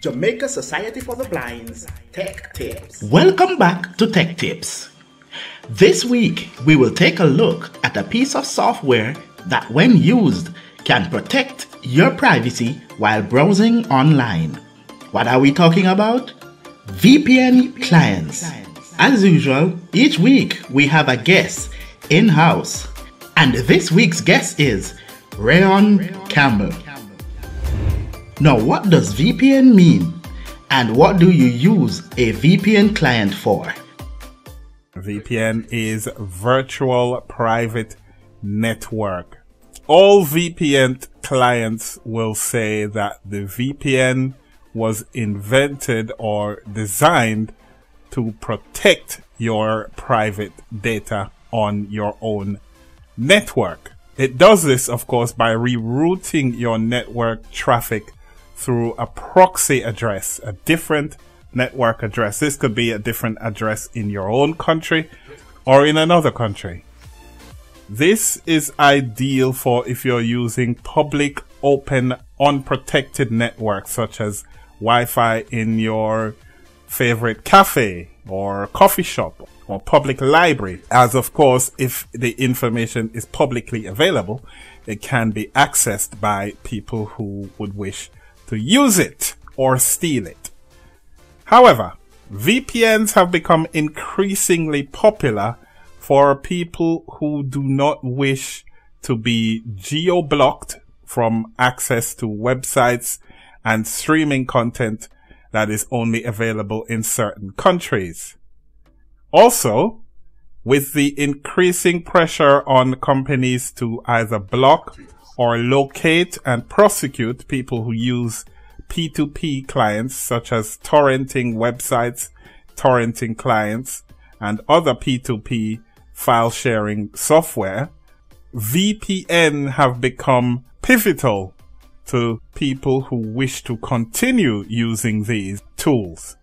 Jamaica Society for the Blind's Tech Tips. Welcome back to Tech Tips. This week, we will take a look at a piece of software that, when used, can protect your privacy while browsing online. What are we talking about? VPN clients. As usual, each week we have a guest in-house, and this week's guest is Rayon Campbell. Now, what does VPN mean, and what do you use a VPN client for? VPN is virtual private network. All VPN clients will say that the VPN was invented or designed to protect your private data on your own network. It does this, of course, by rerouting your network traffic through a proxy address, a different network address. This could be a different address in your own country or in another country. This is ideal for if you're using public, open, unprotected networks such as Wi-Fi in your favorite cafe or coffee shop or public library, as of course, if the information is publicly available, it can be accessed by people who would wish to use it or steal it. However, VPNs have become increasingly popular for people who do not wish to be geo-blocked from access to websites and streaming content that is only available in certain countries. Also, with the increasing pressure on companies to either block or locate and prosecute people who use P2P clients, such as torrenting websites, torrenting clients, and other P2P file sharing software, VPN have become pivotal to people who wish to continue using these tools.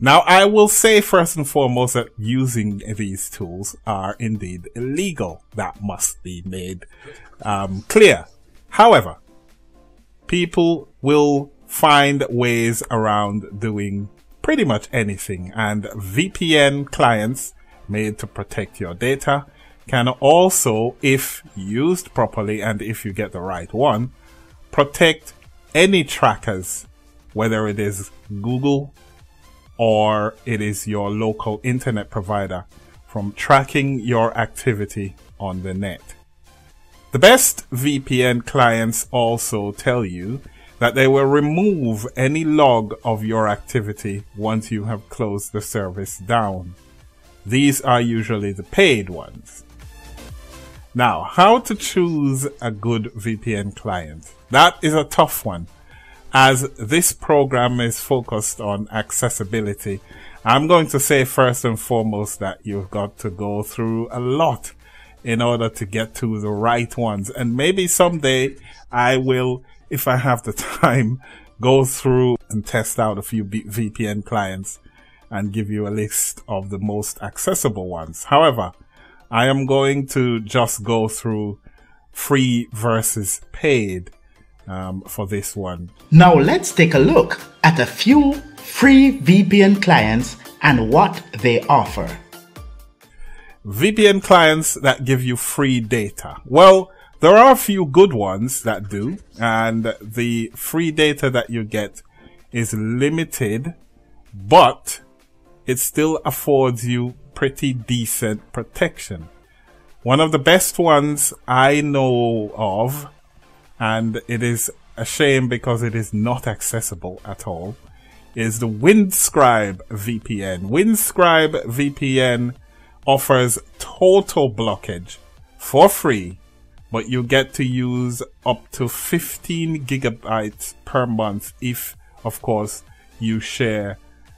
Now, I will say first and foremost that using these tools are indeed illegal. That must be made clear. However, people will find ways around doing pretty much anything, and VPN clients made to protect your data can also, if used properly and if you get the right one, protect any trackers, whether it is Google or it is your local internet provider, from tracking your activity on the net. The best VPN clients also tell you that they will remove any log of your activity once you have closed the service down. These are usually the paid ones. Now, how to choose a good VPN client? That is a tough one, as this program is focused on accessibility. I'm going to say first and foremost that you've got to go through a lot in order to get to the right ones. And maybe someday I will, if I have the time, go through and test out a few VPN clients and give you a list of the most accessible ones. However, I am going to just go through free versus paid for this one. Now let's take a look at a few free VPN clients and what they offer. VPN clients that give you free data. Well, there are a few good ones that do, and the free data that you get is limited, but it still affords you pretty decent protection. One of the best ones I know of, and it is a shame because it is not accessible at all, is the Windscribe VPN. Windscribe VPN offers total blockage for free, but you get to use up to 15 gigabytes per month if, of course, you share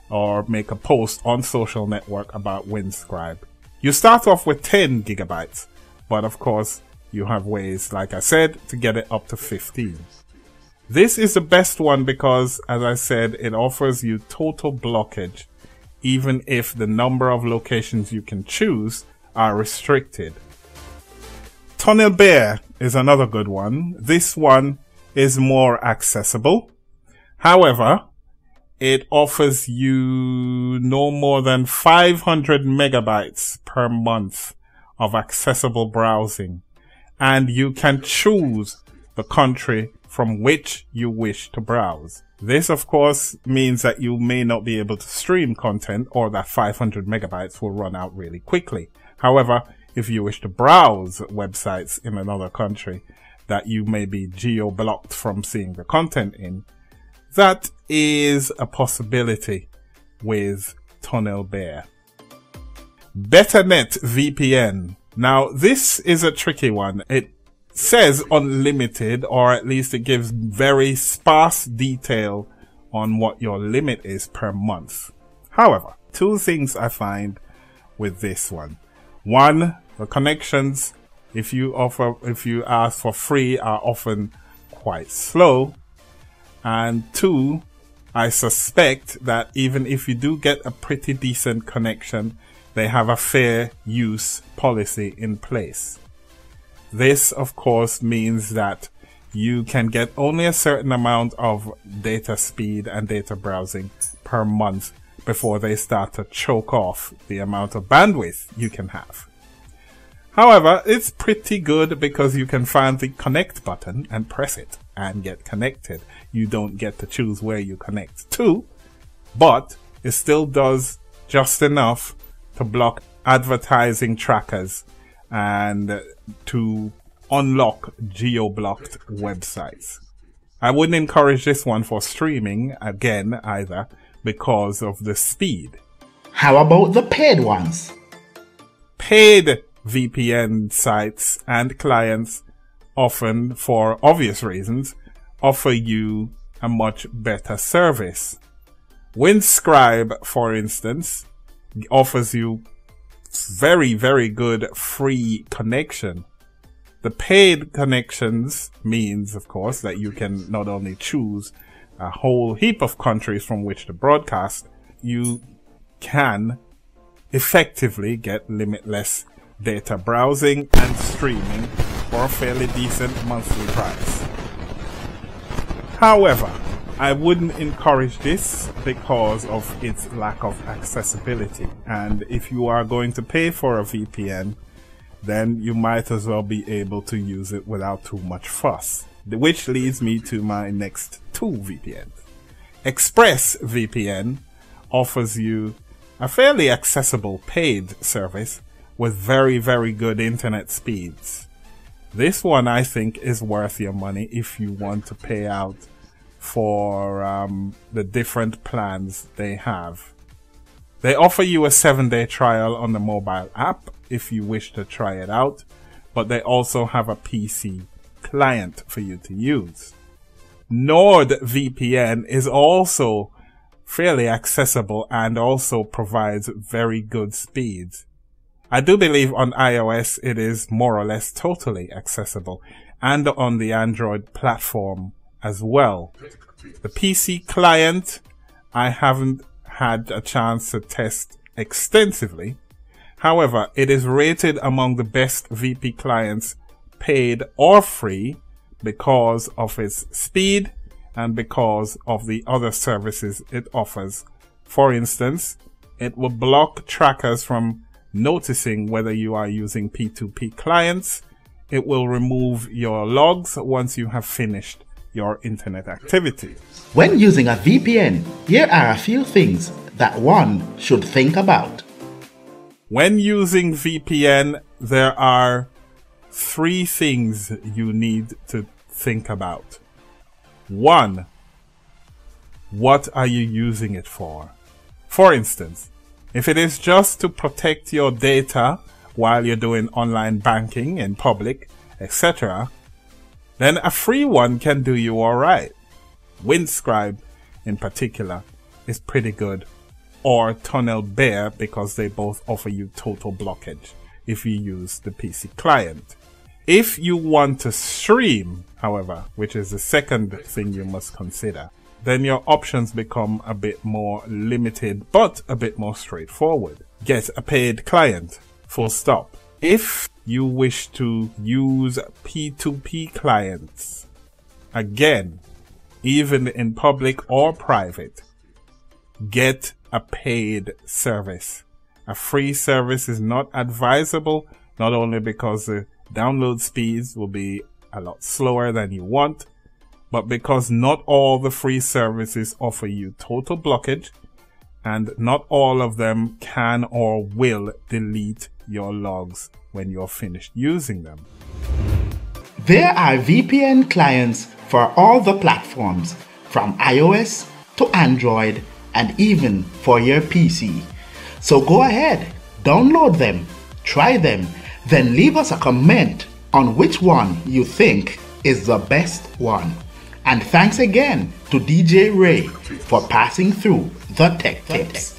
or make a post on social network about Windscribe. You start off with 10 gigabytes, but of course you have ways, like I said, to get it up to 15. This is the best one because, as I said, it offers you total blockage, even if the number of locations you can choose are restricted. TunnelBear is another good one. This one is more accessible. However, it offers you no more than 500 megabytes per month of accessible browsing, and you can choose the country from which you wish to browse. This, of course, means that you may not be able to stream content, or that 500 megabytes will run out really quickly. However, if you wish to browse websites in another country that you may be geo-blocked from seeing the content in, that is a possibility with TunnelBear. BetterNet VPN. Now, this is a tricky one. It says unlimited, or at least it gives very sparse detail on what your limit is per month. However, two things I find with this one. One, the connections, if you ask for free, are often quite slow. And two, I suspect that even if you do get a pretty decent connection, they have a fair use policy in place. This, of course, means that you can get only a certain amount of data speed and data browsing per month before they start to choke off the amount of bandwidth you can have. However, it's pretty good because you can find the connect button and press it and get connected. You don't get to choose where you connect to, but it still does just enough to block advertising trackers and to unlock geo-blocked websites. I wouldn't encourage this one for streaming again either because of the speed. How about the paid ones? Paid VPN sites and clients often, for obvious reasons, offer you a much better service. Windscribe, for instance, offers you very, very good free connection. The paid connections means, of course, that you can not only choose a whole heap of countries from which to broadcast, you can effectively get limitless data browsing and streaming for a fairly decent monthly price. However, I wouldn't encourage this because of its lack of accessibility. And if you are going to pay for a VPN, then you might as well be able to use it without too much fuss. Which leads me to my next two VPNs. ExpressVPN offers you a fairly accessible paid service with very, very good internet speeds. This one, I think, is worth your money if you want to pay out for the different plans they have. They offer you a 7-day trial on the mobile app if you wish to try it out, but they also have a PC client for you to use. NordVPN is also fairly accessible and also provides very good speeds. I do believe on iOS it is more or less totally accessible, and on the Android platform as well. The PC client, I haven't had a chance to test extensively. However, it is rated among the best VP clients, paid or free, because of its speed and because of the other services it offers. For instance, it will block trackers from noticing whether you are using P2P clients. It will remove your logs once you have finished your internet activity. When using a VPN, here are a few things that one should think about. When using VPN, there are three things you need to think about. One, what are you using it for? For instance, if it is just to protect your data while you're doing online banking in public, etc., then a free one can do you all right. Windscribe, in particular, is pretty good, or TunnelBear, because they both offer you total blockage if you use the PC client. If you want to stream, however, which is the second thing you must consider, then your options become a bit more limited, but a bit more straightforward. Get a paid client, full stop. If you wish to use P2P clients, again, even in public or private, Get a paid service. A free service is not advisable, not only because the download speeds will be a lot slower than you want, but because not all the free services offer you total blockage, and not all of them can or will delete your logs when you're finished using them. There are VPN clients for all the platforms, from iOS to Android, and even for your PC. So go ahead, download them, try them, then leave us a comment on which one you think is the best one. And thanks again to DJ Ray for passing through the Tech Tips.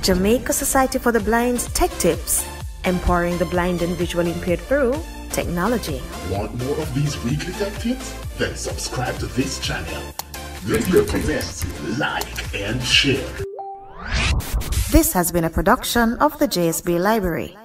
Jamaica Society for the Blind's Tech Tips, empowering the blind and visually impaired through technology. Want more of these weekly tech tips? Then subscribe to this channel. Leave your comments, like and share. This has been a production of the JSB Library.